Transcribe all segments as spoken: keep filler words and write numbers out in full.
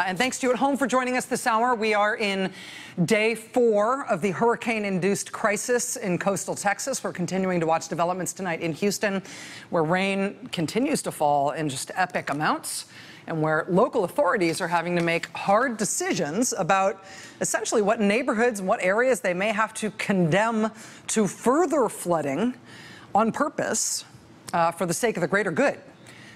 And thanks to you at home for joining us this hour. We are in day four of the hurricane-induced crisis in coastal Texas. We're continuing to watch developments tonight in Houston, where rain continues to fall in just epic amounts, and where local authorities are having to make hard decisions about essentially what neighborhoods and what areas they may have to condemn to further flooding on purpose uh, for the sake of the greater good.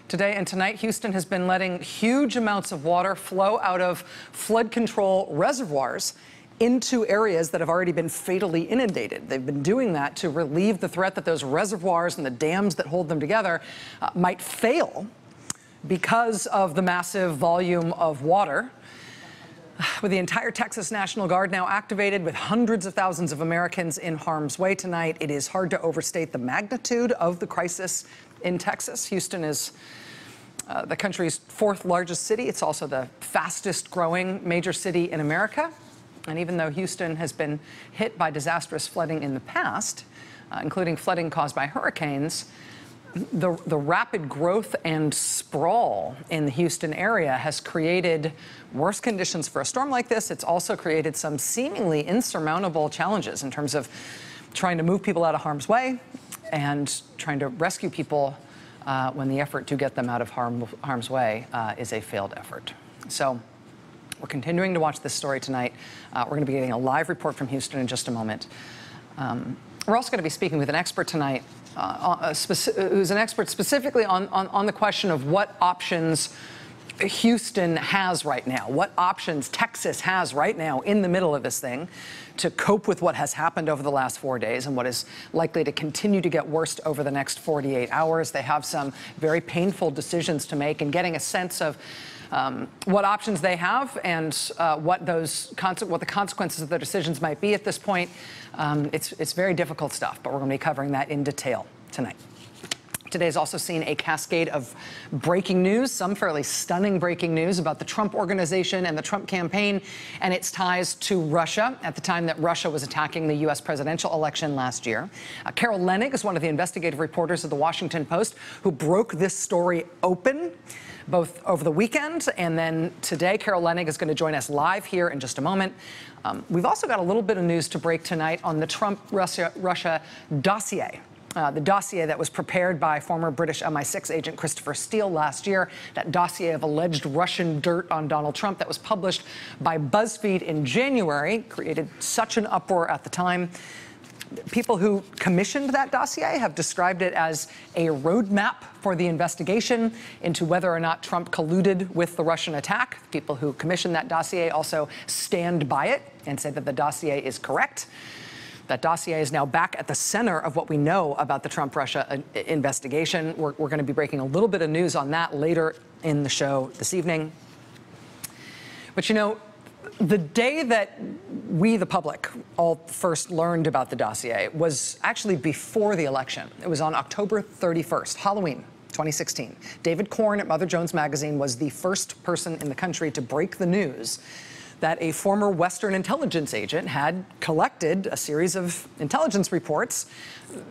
Today and tonight, Houston has been letting huge amounts of water flow out of flood control reservoirs into areas that have already been fatally inundated. They've been doing that to relieve the threat that those reservoirs and the dams that hold them together uh, might fail because of the massive volume of water. With the entire Texas National Guard now activated, with hundreds of thousands of Americans in harm's way tonight, it is hard to overstate the magnitude of the crisis in Texas. Houston is uh, the country's fourth largest city. It's also the fastest growing major city in America. And even though Houston has been hit by disastrous flooding in the past, uh, including flooding caused by hurricanes, the, the rapid growth and sprawl in the Houston area has created worse conditions for a storm like this. It's also created some seemingly insurmountable challenges in terms of trying to move people out of harm's way and trying to rescue people uh, when the effort to get them out of harm, harm's way uh, is a failed effort. So we're continuing to watch this story tonight. Uh, we're going to be getting a live report from Houston in just a moment. Um, we're also going to be speaking with an expert tonight uh, who's an expert specifically on, on, on the question of what options Houston has right now, what options Texas has right now in the middle of this thing to cope with what has happened over the last four days and what is likely to continue to get worse over the next forty-eight hours. They have some very painful decisions to make, and getting a sense of um, what options they have and uh, what those what the consequences of their decisions might be at this point. Um, it's, it's very difficult stuff, but we're going to be covering that in detail tonight. Today's also seen a cascade of breaking news, some fairly stunning breaking news about the Trump organization and the Trump campaign and its ties to Russia at the time that Russia was attacking the U S presidential election last year. Uh, Carol Leonnig is one of the investigative reporters of The Washington Post who broke this story open both over the weekend and then today. Carol Leonnig is going to join us live here in just a moment. Um, we've also got a little bit of news to break tonight on the Trump-Russia dossier. Uh, the dossier that was prepared by former British M I six agent Christopher Steele last year, that dossier of alleged Russian dirt on Donald Trump that was published by BuzzFeed in January, created such an uproar at the time. People who commissioned that dossier have described it as a roadmap for the investigation into whether or not Trump colluded with the Russian attack. People who commissioned that dossier also stand by it and say that the dossier is correct. That dossier is now back at the center of what we know about the Trump-Russia investigation. We're, we're going to be breaking a little bit of news on that later in the show this evening. But, you know, the day that we, the public, all first learned about the dossier was actually before the election. It was on October thirty-first, Halloween twenty sixteen. David Corn at Mother Jones magazine was the first person in the country to break the news that a former Western intelligence agent had collected a series of intelligence reports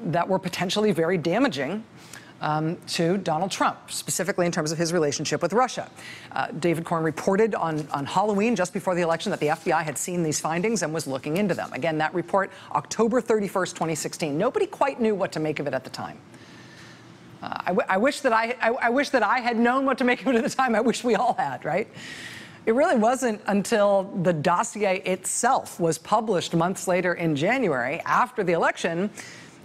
that were potentially very damaging um, to Donald Trump, specifically in terms of his relationship with Russia. Uh, David Corn reported on, on Halloween, just before the election, that the F B I had seen these findings and was looking into them. Again, that report, October thirty-first, twenty sixteen. Nobody quite knew what to make of it at the time. Uh, I, w I wish that I, I, I wish that I had known what to make of it at the time. I wish we all had, right? It really wasn't until the dossier itself was published months later in January, after the election,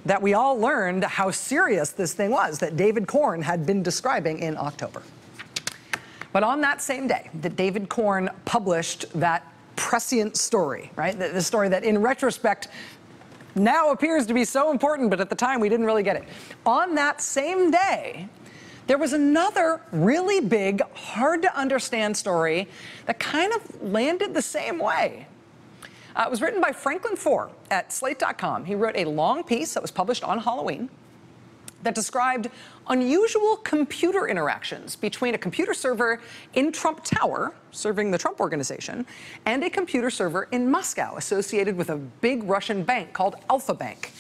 that we all learned how serious this thing was that David Corn had been describing in October. But on that same day that David Corn published that prescient story, right, the, the story that in retrospect now appears to be so important, but at the time we didn't really get it, on that same day, there was another really big, hard-to-understand story that kind of landed the same way. Uh, it was written by Franklin Foer at Slate dot com. He wrote a long piece that was published on Halloween that described unusual computer interactions between a computer server in Trump Tower, serving the Trump organization, and a computer server in Moscow associated with a big Russian bank called Alfa Bank.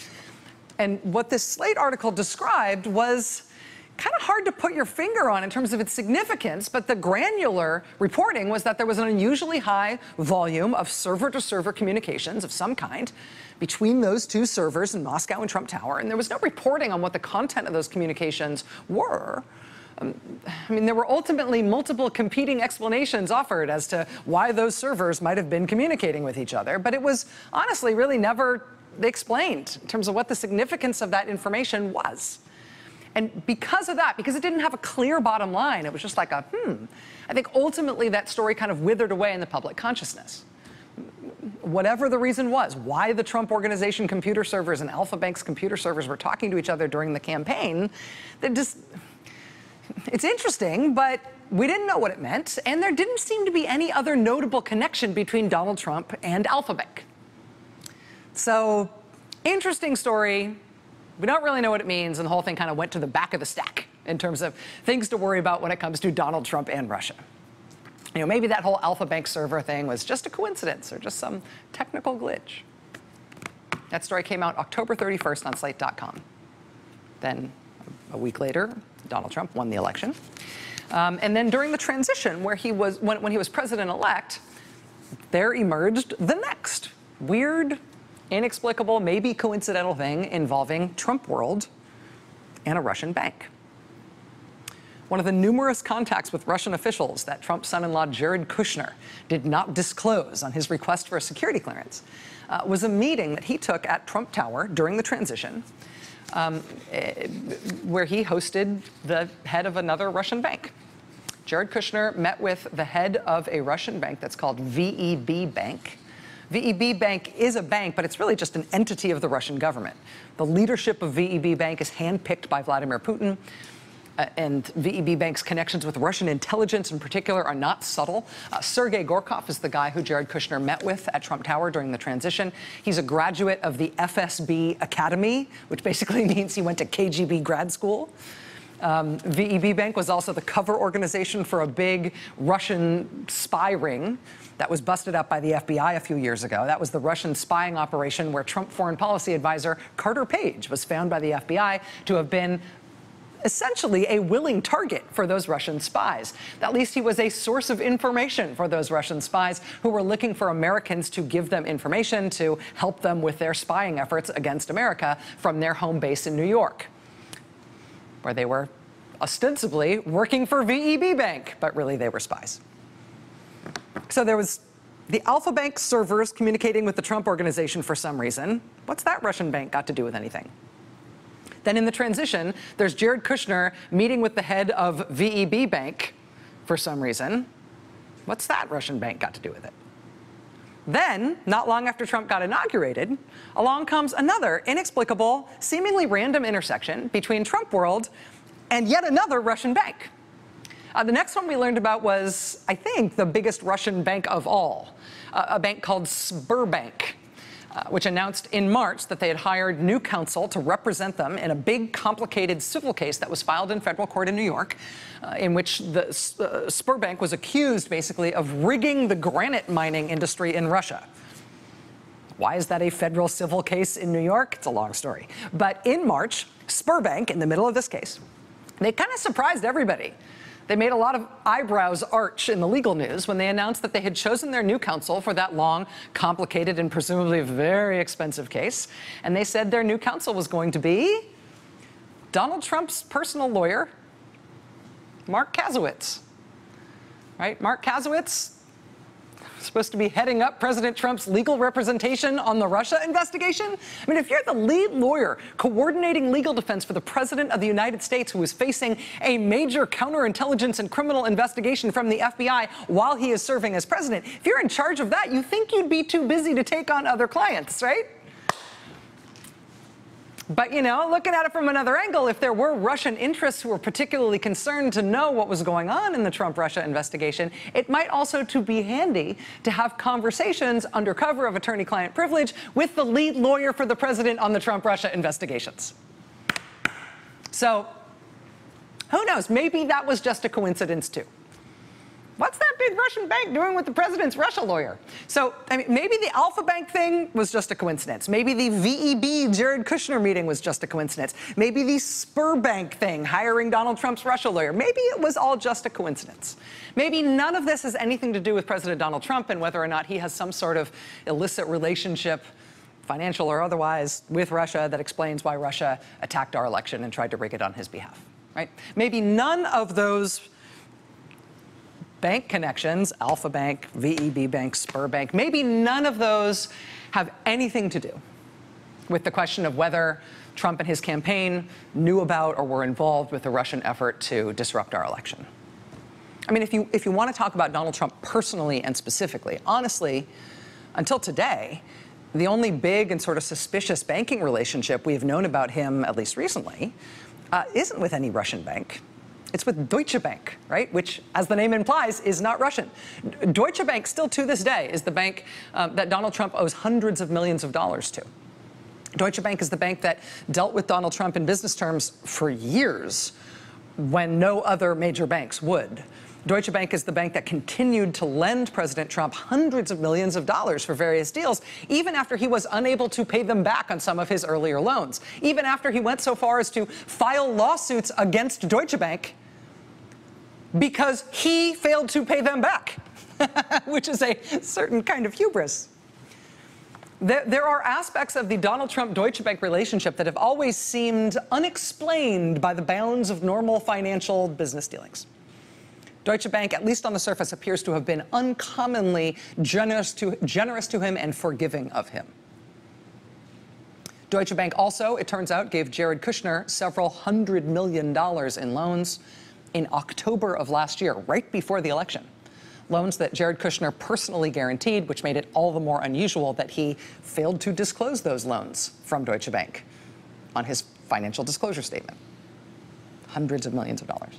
And what this Slate article described was kind of hard to put your finger on in terms of its significance, but the granular reporting was that there was an unusually high volume of server-to-server communications of some kind between those two servers in Moscow and Trump Tower, and there was no reporting on what the content of those communications were. Um, I mean, there were ultimately multiple competing explanations offered as to why those servers might have been communicating with each other, but it was honestly really never explained in terms of what the significance of that information was. And because of that, because it didn't have a clear bottom line, it was just like a, hmm, I think ultimately that story kind of withered away in the public consciousness. Whatever the reason was, why the Trump Organization computer servers and Alfa Bank's computer servers were talking to each other during the campaign, that just... It's interesting, but we didn't know what it meant, and there didn't seem to be any other notable connection between Donald Trump and Alfa Bank. So, interesting story. We don't really know what it means, and the whole thing kind of went to the back of the stack in terms of things to worry about when it comes to Donald Trump and Russia. You know, maybe that whole Alfa Bank server thing was just a coincidence or just some technical glitch. That story came out October thirty-first on Slate dot com. Then, a week later, Donald Trump won the election. Um, and then during the transition, where he was, when, when he was president-elect, there emerged the next weird, inexplicable, maybe coincidental thing involving Trump World and a Russian bank. One of the numerous contacts with Russian officials that Trump's son-in-law Jared Kushner did not disclose on his request for a security clearance uh, was a meeting that he took at Trump Tower during the transition, Um, where he hosted the head of another Russian bank. Jared Kushner met with the head of a Russian bank that's called V E B Bank. V E B Bank is a bank, but it's really just an entity of the Russian government. The leadership of V E B Bank is handpicked by Vladimir Putin, uh, and V E B Bank's connections with Russian intelligence in particular are not subtle. Uh, Sergei Gorkov is the guy who Jared Kushner met with at Trump Tower during the transition. He's a graduate of the F S B Academy, which basically means he went to K G B grad school. Um, V E B Bank was also the cover organization for a big Russian spy ring that was busted up by the F B I a few years ago. That was the Russian spying operation where Trump foreign policy advisor Carter Page was found by the F B I to have been essentially a willing target for those Russian spies. At least he was a source of information for those Russian spies who were looking for Americans to give them information to help them with their spying efforts against America from their home base in New York, where they were ostensibly working for V E B Bank, but really they were spies. So there was the Alfa Bank servers communicating with the Trump Organization for some reason. What's that Russian bank got to do with anything? Then in the transition, there's Jared Kushner meeting with the head of V E B Bank for some reason. What's that Russian bank got to do with it? Then, not long after Trump got inaugurated, along comes another inexplicable, seemingly random intersection between Trump World and yet another Russian bank. Uh, the next one we learned about was, I think, the biggest Russian bank of all, uh, a bank called Sberbank, Uh, which announced in March that they had hired new counsel to represent them in a big, complicated civil case that was filed in federal court in New York, uh, in which the uh, Sberbank was accused, basically, of rigging the granite mining industry in Russia. Why is that a federal civil case in New York? It's a long story. But in March, Sberbank, in the middle of this case, they kind of surprised everybody. They made a lot of eyebrows arch in the legal news when they announced that they had chosen their new counsel for that long, complicated, and presumably very expensive case. And they said their new counsel was going to be Donald Trump's personal lawyer, Mark Kasowitz. Right? Mark Kasowitz was supposed to be heading up President Trump's legal representation on the Russia investigation. I mean, if you're the lead lawyer coordinating legal defense for the President of the United States, who is facing a major counterintelligence and criminal investigation from the F B I while he is serving as president, if you're in charge of that, you think you'd be too busy to take on other clients, right? But, you know, looking at it from another angle, if there were Russian interests who were particularly concerned to know what was going on in the Trump-Russia investigation, it might also to be handy to have conversations under cover of attorney-client privilege with the lead lawyer for the president on the Trump-Russia investigations. So, who knows? Maybe that was just a coincidence, too. what's that big Russian bank doing with the president's Russia lawyer? So, I mean, maybe the Alfa Bank thing was just a coincidence. Maybe the V E B Jared Kushner meeting was just a coincidence. Maybe the Sberbank thing, hiring Donald Trump's Russia lawyer, maybe it was all just a coincidence. Maybe none of this has anything to do with President Donald Trump and whether or not he has some sort of illicit relationship, financial or otherwise, with Russia that explains why Russia attacked our election and tried to rig it on his behalf, right? Maybe none of those bank connections, Alfa Bank, V E B Bank, Sberbank, maybe none of those have anything to do with the question of whether Trump and his campaign knew about or were involved with the Russian effort to disrupt our election. I mean, if you, if you want to talk about Donald Trump personally and specifically, honestly, until today, the only big and sort of suspicious banking relationship we've known about him, at least recently, uh, isn't with any Russian bank. It's with Deutsche Bank, right? Which, as the name implies, is not Russian. Deutsche Bank still to this day is the bank um, that Donald Trump owes hundreds of millions of dollars to. Deutsche Bank is the bank that dealt with Donald Trump in business terms for years when no other major banks would. Deutsche Bank is the bank that continued to lend President Trump hundreds of millions of dollars for various deals, even after he was unable to pay them back on some of his earlier loans, even after he went so far as to file lawsuits against Deutsche Bank because he failed to pay them back, which is a certain kind of hubris. There, there are aspects of the Donald Trump-Deutsche Bank relationship that have always seemed unexplained by the bounds of normal financial business dealings. Deutsche Bank, at least on the surface, appears to have been uncommonly generous to, generous to him and forgiving of him. Deutsche Bank also, it turns out, gave Jared Kushner several hundred million dollars in loans in October of last year, right before the election. Loans that Jared Kushner personally guaranteed, which made it all the more unusual that he failed to disclose those loans from Deutsche Bank on his financial disclosure statement. Hundreds of millions of dollars.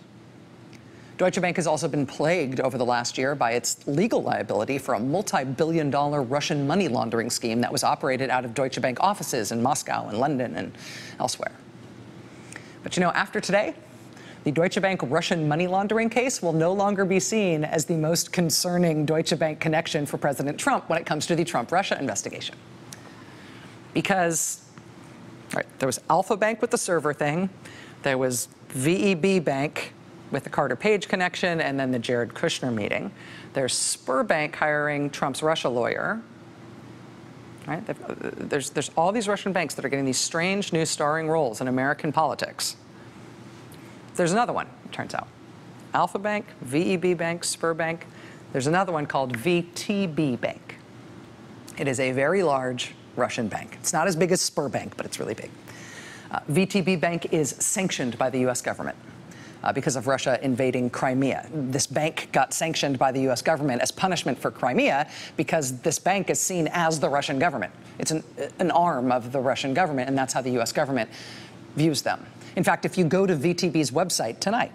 Deutsche Bank has also been plagued over the last year by its legal liability for a multi-billion dollar Russian money laundering scheme that was operated out of Deutsche Bank offices in Moscow and London and elsewhere. But you know, after today, the Deutsche Bank Russian money laundering case will no longer be seen as the most concerning Deutsche Bank connection for President Trump when it comes to the Trump-Russia investigation. Because right, there was Alfa Bank with the server thing, there was V E B Bank with the Carter Page connection, and then the Jared Kushner meeting. There's Sberbank hiring Trump's Russia lawyer. Right? There's, there's all these Russian banks that are getting these strange new starring roles in American politics. There's another one, it turns out. Alfa Bank, V E B Bank, Sberbank. There's another one called V T B Bank. It is a very large Russian bank. It's not as big as Sberbank, but it's really big. Uh, V T B Bank is sanctioned by the U S government. Uh, because of Russia invading Crimea. This bank got sanctioned by the U S government as punishment for Crimea because this bank is seen as the Russian government. It's an, an arm of the Russian government, and that's how the U S government views them. In fact, if you go to V T B's website tonight,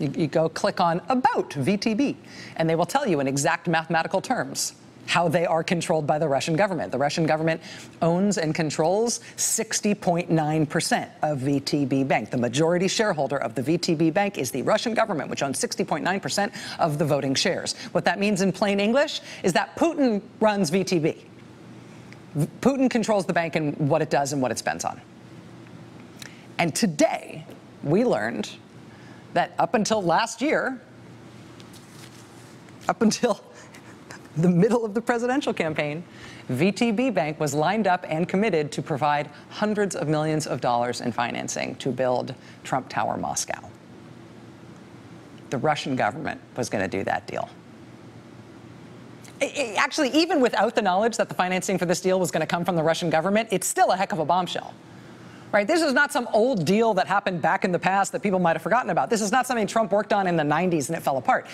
you, you go click on About V T B, and they will tell you in exact mathematical terms how they are controlled by the Russian government. The Russian government owns and controls sixty point nine percent of V T B Bank. The majority shareholder of the V T B Bank is the Russian government, which owns sixty point nine percent of the voting shares. What that means in plain English is that Putin runs V T B. Putin controls the bank and what it does and what it spends on. And today, we learned that up until last year, up until the middle of the presidential campaign, V T B Bank was lined up and committed to provide hundreds of millions of dollars in financing to build Trump Tower Moscow. The Russian government was going to do that deal. It, it, actually, even without the knowledge that the financing for this deal was going to come from the Russian government, it's still a heck of a bombshell. Right? This is not some old deal that happened back in the past that people might have forgotten about. This is not something Trump worked on in the nineties and it fell apart.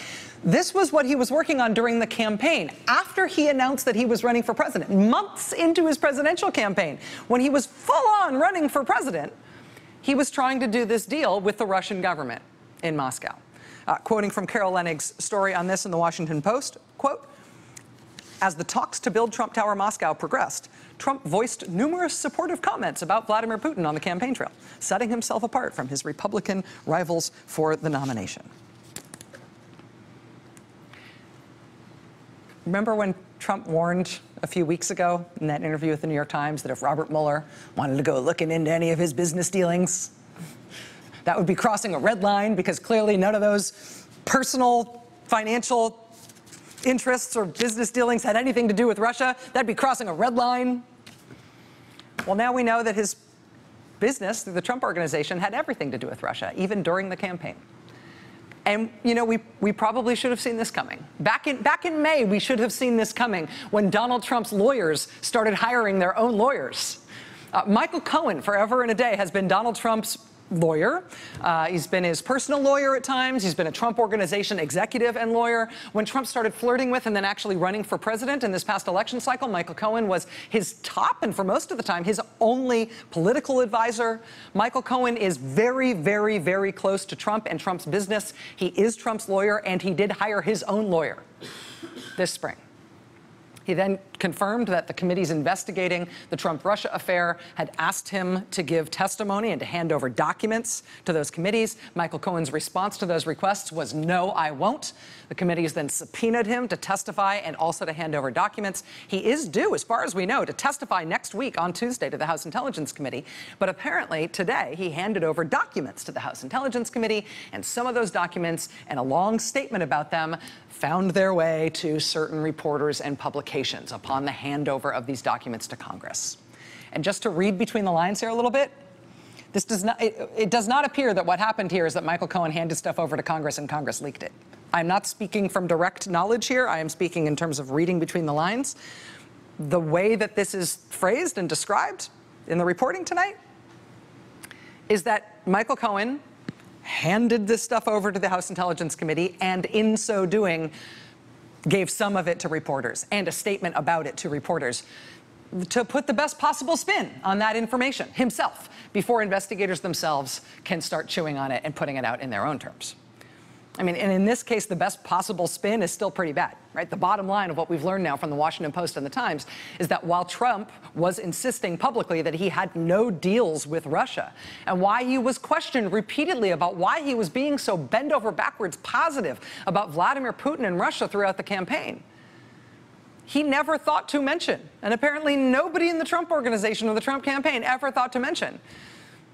This was what he was working on during the campaign, after he announced that he was running for president, months into his presidential campaign, when he was full on running for president. He was trying to do this deal with the Russian government in Moscow. Uh, quoting from Carol Leonig's story on this in the Washington Post, quote, "As the talks to build Trump Tower Moscow progressed, Trump voiced numerous supportive comments about Vladimir Putin on the campaign trail, setting himself apart from his Republican rivals for the nomination." Remember when Trump warned a few weeks ago in that interview with the New York Times that if Robert Mueller wanted to go looking into any of his business dealings, that would be crossing a red line because clearly none of those personal financial interests or business dealings had anything to do with Russia. That'd be crossing a red line. Well, now we know that his business through the Trump Organization had everything to do with Russia, even during the campaign. And, you know, we, we probably should have seen this coming. Back in, back in May, we should have seen this coming when Donald Trump's lawyers started hiring their own lawyers. Uh, Michael Cohen, forever and a day, has been Donald Trump's lawyer. Uh, he's been his personal lawyer at times. He's been a Trump Organization executive and lawyer. When Trump started flirting with and then actually running for president in this past election cycle, Michael Cohen was his top and for most of the time his only political advisor. Michael Cohen is very, very, very close to Trump and Trump's business. He is Trump's lawyer, and he did hire his own lawyer this spring. He then confirmed that the committees investigating the Trump-Russia affair had asked him to give testimony and to hand over documents to those committees. Michael Cohen's response to those requests was, "No, I won't." The committees then subpoenaed him to testify and also to hand over documents. He is due, as far as we know, to testify next week on Tuesday to the House Intelligence Committee. But apparently today he handed over documents to the House Intelligence Committee, and some of those documents and a long statement about them found their way to certain reporters and publications upon the handover of these documents to Congress. And just to read between the lines here a little bit, this does not, it, it does not appear that what happened here is that Michael Cohen handed stuff over to Congress and Congress leaked it. I'm not speaking from direct knowledge here. I am speaking in terms of reading between the lines. The way that this is phrased and described in the reporting tonight is that Michael Cohen handed this stuff over to the House Intelligence Committee and in so doing gave some of it to reporters and a statement about it to reporters to put the best possible spin on that information himself before investigators themselves can start chewing on it and putting it out in their own terms. I mean, and in this case, the best possible spin is still pretty bad, right? The bottom line of what we've learned now from the Washington Post and the Times is that while Trump was insisting publicly that he had no deals with Russia and why he was questioned repeatedly about why he was being so bend over backwards positive about Vladimir Putin and Russia throughout the campaign, he never thought to mention, and apparently nobody in the Trump Organization or the Trump campaign ever thought to mention,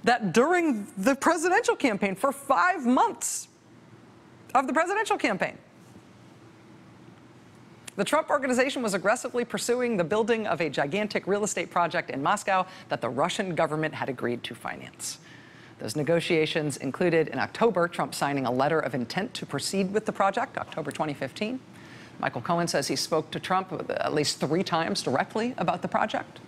that during the presidential campaign for five months, of the presidential campaign, the Trump Organization was aggressively pursuing the building of a gigantic real estate project in Moscow that the Russian government had agreed to finance. Those negotiations included, in October, Trump signing a letter of intent to proceed with the project, October twenty fifteen. Michael Cohen says he spoke to Trump at least three times directly about the project.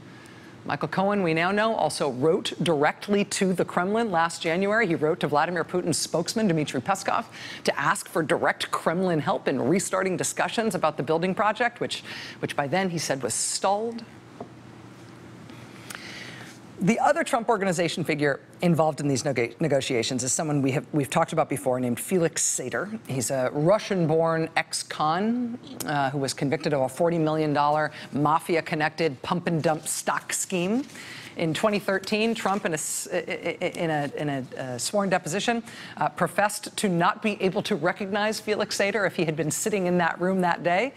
Michael Cohen, we now know, also wrote directly to the Kremlin last January. He wrote to Vladimir Putin's spokesman, Dmitry Peskov, to ask for direct Kremlin help in restarting discussions about the building project, which, which by then he said was stalled. The other Trump Organization figure involved in these neg negotiations is someone we have, we've talked about before named Felix Sater. He's a Russian-born ex-con uh, who was convicted of a forty million dollar mafia-connected pump-and-dump stock scheme. In twenty thirteen, Trump, in a, in a, in a sworn deposition, uh, professed to not be able to recognize Felix Sater if he had been sitting in that room that day.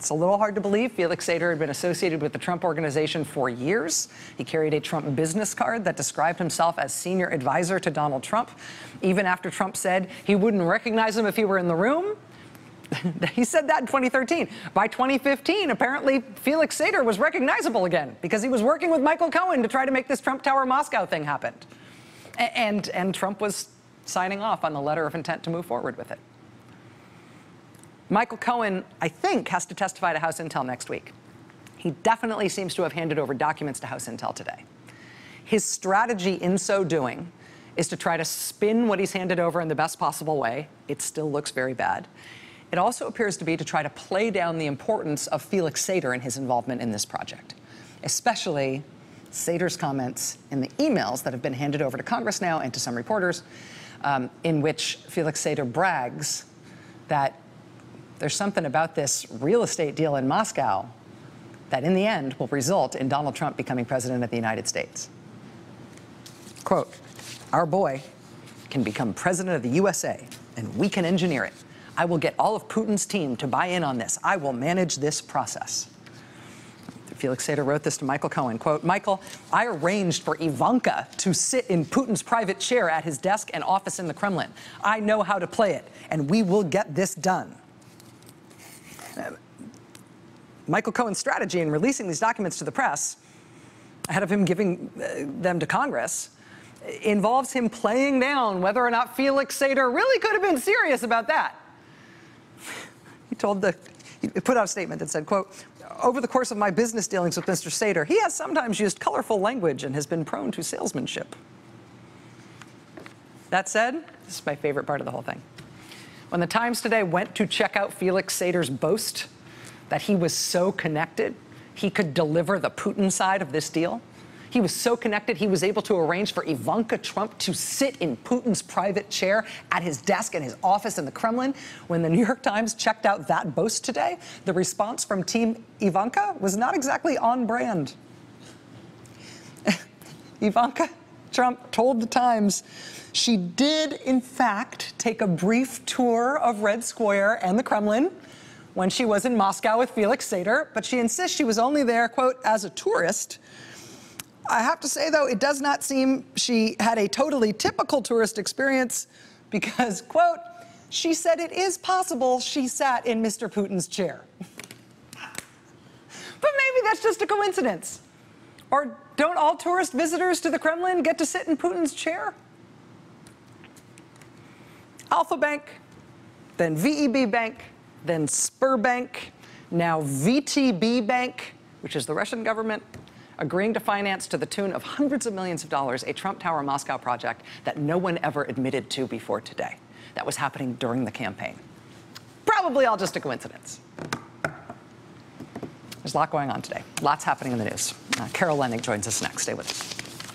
It's a little hard to believe. Felix Sater had been associated with the Trump Organization for years. He carried a Trump business card that described himself as senior advisor to Donald Trump. Even after Trump said he wouldn't recognize him if he were in the room, he said that in twenty thirteen. By twenty fifteen, apparently Felix Sater was recognizable again because he was working with Michael Cohen to try to make this Trump Tower Moscow thing happen. And, and Trump was signing off on the letter of intent to move forward with it. Michael Cohen, I think, has to testify to House Intel next week. He definitely seems to have handed over documents to House Intel today. His strategy in so doing is to try to spin what he's handed over in the best possible way. It still looks very bad. It also appears to be to try to play down the importance of Felix Sater and his involvement in this project, especially Sater's comments in the emails that have been handed over to Congress now and to some reporters, um, in which Felix Sater brags that there's something about this real estate deal in Moscow that in the end will result in Donald Trump becoming president of the United States. Quote, "Our boy can become president of the U S A and we can engineer it. I will get all of Putin's team to buy in on this. I will manage this process. Felix Sater wrote this to Michael Cohen, quote, Michael, I arranged for Ivanka to sit in Putin's private chair at his desk and office in the Kremlin. I know how to play it, and we will get this done. Uh, Michael Cohen's strategy in releasing these documents to the press, ahead of him giving uh, them to Congress, involves him playing down whether or not Felix Sater really could have been serious about that. He told the, he put out a statement that said, quote, over the course of my business dealings with Mister Sater, he has sometimes used colorful language and has been prone to salesmanship. That said, this is my favorite part of the whole thing. When the Times today went to check out Felix Sater's boast that he was so connected, he could deliver the Putin side of this deal. He was so connected, he was able to arrange for Ivanka Trump to sit in Putin's private chair at his desk in his office in the Kremlin. When the New York Times checked out that boast today, the response from Team Ivanka was not exactly on brand. Ivanka Trump told the Times she did, in fact, take a brief tour of Red Square and the Kremlin when she was in Moscow with Felix Sater, but she insists she was only there, quote, as a tourist. I have to say, though, it does not seem she had a totally typical tourist experience because, quote, she said it is possible she sat in Mister Putin's chair. But maybe that's just a coincidence. Or don't all tourist visitors to the Kremlin get to sit in Putin's chair? Alfa Bank, then V E B Bank, then Sberbank, now V T B Bank, which is the Russian government, agreeing to finance to the tune of hundreds of millions of dollars a Trump Tower Moscow project that no one ever admitted to before today. That was happening during the campaign. Probably all just a coincidence. There's a lot going on today. Lots happening in the news. Uh, Carol Leonnig joins us next. Stay with us.